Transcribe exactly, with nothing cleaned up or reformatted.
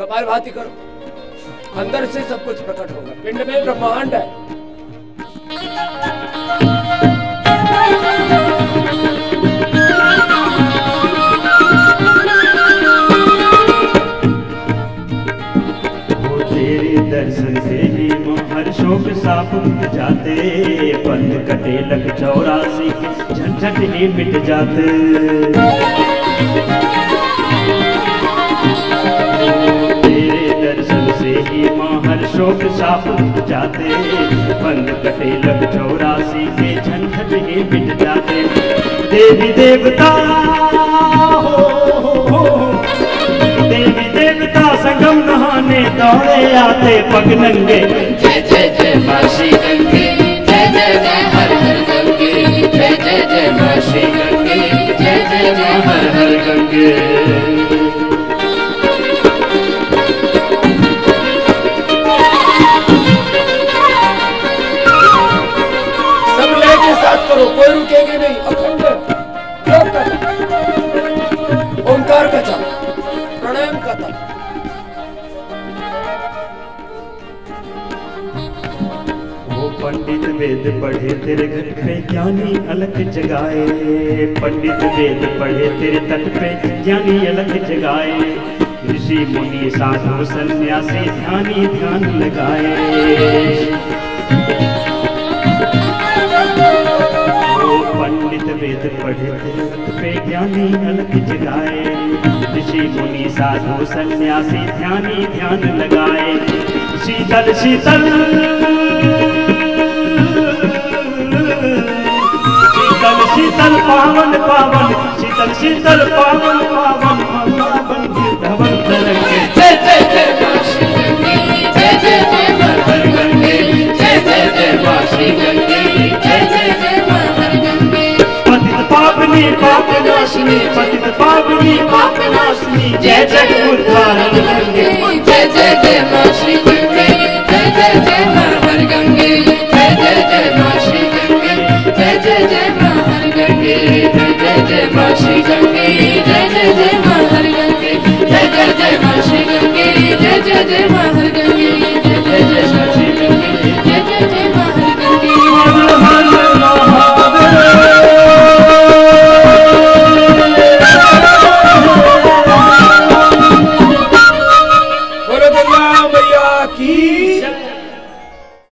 कपालभाति करो, अंदर से सब कुछ प्रकट होगा। पिंड में ब्रह्मांड है। वो तेरे दर्शन से ही हर्षों के साफ उठ जाते, बंद कटे लग चौरासी झंझट ही मिट जाते। शोक साफ जाते, बंद कटे लग चौरासी के झंझट ही मिट जाते। देवी देवता हो, हो, हो, देवी देवता संगम नहाने दौड़े आते पग नंगे। जय जय जय मां श्री गंगे, जय जय जय हर हर गंगे, जय जय जय मां श्री गंगे, जय जय जय हर हर गंगे। कोई रुकेगी नहीं, अखंड ओंकार का जप, प्राणायाम का तप। वो पंडित वेद पढ़े तेरे घट पे ज्ञानी अलग जगाए, पंडित वेद पढ़े तेरे तट पे ज्ञानी अलग जगाए। ऋषि मुनि साधु सन्यासी ध्यानी ध्यान लगाए। पंडित वेद पढ़े पे ज्ञानी अलग जगाए, ऋषि मुनि साधु सन्यासी ध्यानी ध्यान लगाए। शीतल शीतल शीतल शीतल पावन पावन, शीतल शीतल पावन पावन पावन धवन तरंगे। जय जय जय मां श्री गंगे, जय जय जय मां हर गंगे, जय जय जय मां श्री गंगे, जय जय जय मां हर गंगे। पावनी पापनाशिनी, पतित पावनी पापनाशिनी, जय जय उद्धारक गंगे। जय जय जय मां श्री गंगे, जय जय जय मां हर गंगे, जय जय जय मां श्री गंगे, जय जय जय मां हर गंगे, जय जय जय मां श्री गंगे।